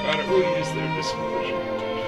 about who he is, their disposition.